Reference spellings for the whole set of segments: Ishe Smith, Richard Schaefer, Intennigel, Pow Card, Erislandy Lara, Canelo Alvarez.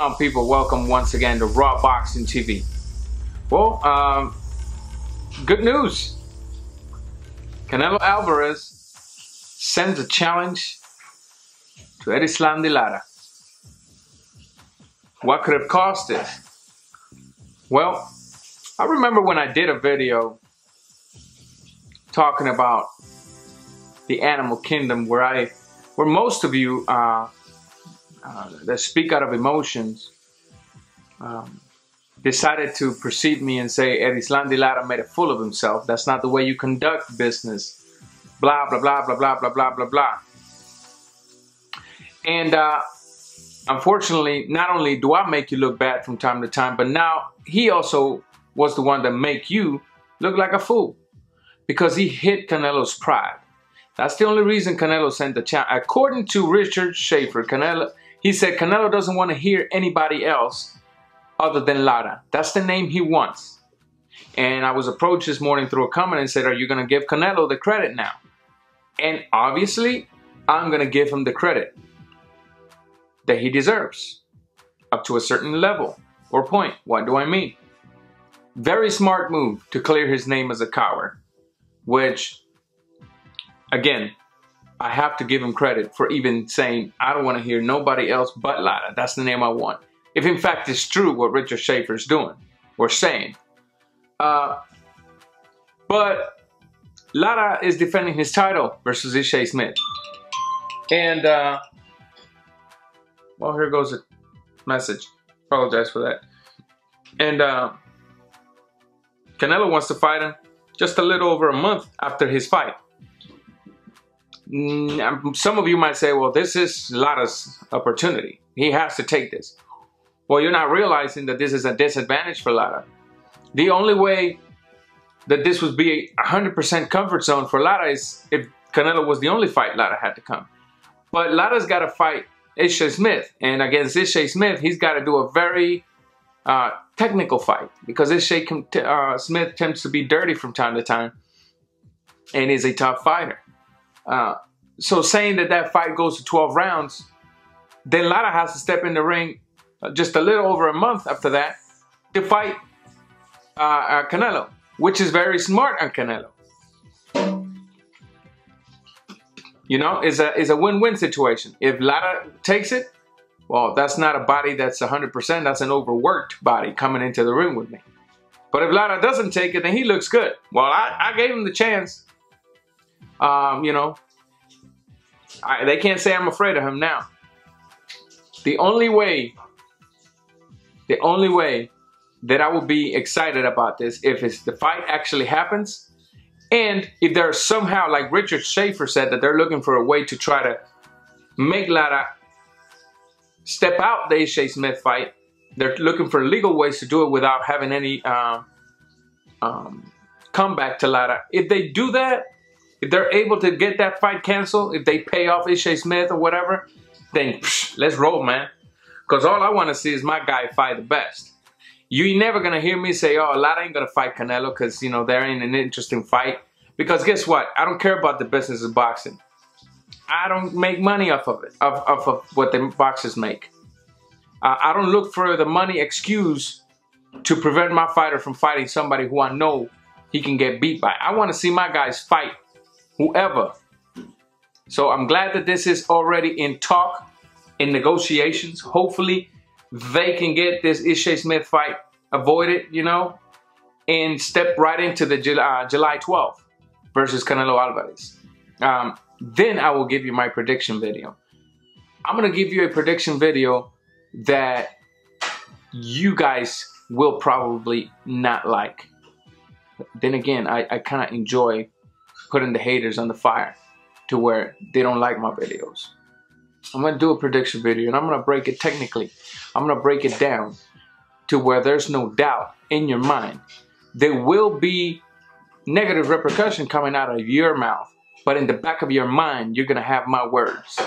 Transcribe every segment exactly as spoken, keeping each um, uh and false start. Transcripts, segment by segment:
Um, people, welcome once again to Raw Boxing T V. Well, um, good news. Canelo Alvarez sends a challenge to Erislandy Lara. What could have caused this? Well, I remember when I did a video talking about the animal kingdom, where I, where most of you uh, Uh, that speak out of emotions um, decided to perceive me and say Erislandy Lara made a fool of himself. That's not the way you conduct business. Blah blah blah blah blah blah blah blah blah. And uh, unfortunately, not only do I make you look bad from time to time, but now he also was the one that make you look like a fool, because he hit Canelo's pride. That's the only reason Canelo sent the challenge. According to Richard Schaefer, Canelo. He said Canelo doesn't want to hear anybody else other than Lara. That's the name he wants. And I was approached this morning through a comment and said, are you going to give Canelo the credit now? And obviously, I'm going to give him the credit that he deserves up to a certain level or point. What do I mean? Very smart move to clear his name as a coward, which, again, I have to give him credit for even saying, I don't want to hear nobody else but Lara. That's the name I want. If in fact it's true what Richard Schaefer's doing or saying. Uh, but Lara is defending his title versus Ishe Smith. And, uh, well, here goes a message. Apologize for that. And uh, Canelo wants to fight him just a little over a month after his fight. Some of you might say, well, this is Lara's opportunity. He has to take this. Well, you're not realizing that this is a disadvantage for Lara. The only way that this would be a one hundred percent comfort zone for Lara is if Canelo was the only fight Lara had to come. But Lara's got to fight Ishe Smith. And against Ishe Smith, he's got to do a very uh, technical fight, because Ishe uh, Smith tends to be dirty from time to time and is a top fighter. Uh, so saying that that fight goes to twelve rounds, then Lara has to step in the ring just a little over a month after that to fight uh, uh, Canelo, which is very smart on Canelo. You know, it's a, it's a win-win situation. If Lara takes it, well, that's not a body that's one hundred percent. That's an overworked body coming into the ring with me. But if Lara doesn't take it, then he looks good. Well, I, I gave him the chance. Um, you know, I, they can't say I'm afraid of him now. The only way, the only way that I will be excited about this, if it's the fight actually happens, and if there's somehow, like Richard Schaefer said, that they're looking for a way to try to make Lara step out the Ishe Smith fight. They're looking for legal ways to do it without having any uh, um, comeback to Lara. If they do that, if they're able to get that fight canceled, if they pay off Ishe Smith or whatever, then psh, let's roll, man. Because all I want to see is my guy fight the best. You ain't never going to hear me say, oh, Lara ain't going to fight Canelo because, you know, there ain't an interesting fight. Because guess what? I don't care about the business of boxing. I don't make money off of it, off, off of what the boxers make. Uh, I don't look for the money excuse to prevent my fighter from fighting somebody who I know he can get beat by. I want to see my guys fight whoever. So I'm glad that this is already in talk, in negotiations. Hopefully they can get this Ishe Smith fight avoided, you know, and step right into the July, uh, July twelfth versus Canelo Alvarez. Um, then I will give you my prediction video. I'm going to give you a prediction video that you guys will probably not like. Then again, I, I kind of enjoy putting the haters on the fire to where they don't like my videos. I'm gonna do a prediction video, and I'm gonna break it technically. I'm gonna break it down to where there's no doubt in your mind. There will be negative repercussion coming out of your mouth, but in the back of your mind, you're gonna have my words.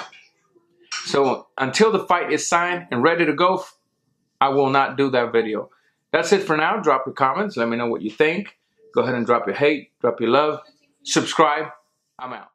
So until the fight is signed and ready to go, I will not do that video. That's it for now. Drop your comments, let me know what you think. Go ahead and drop your hate, drop your love. Subscribe. I'm out.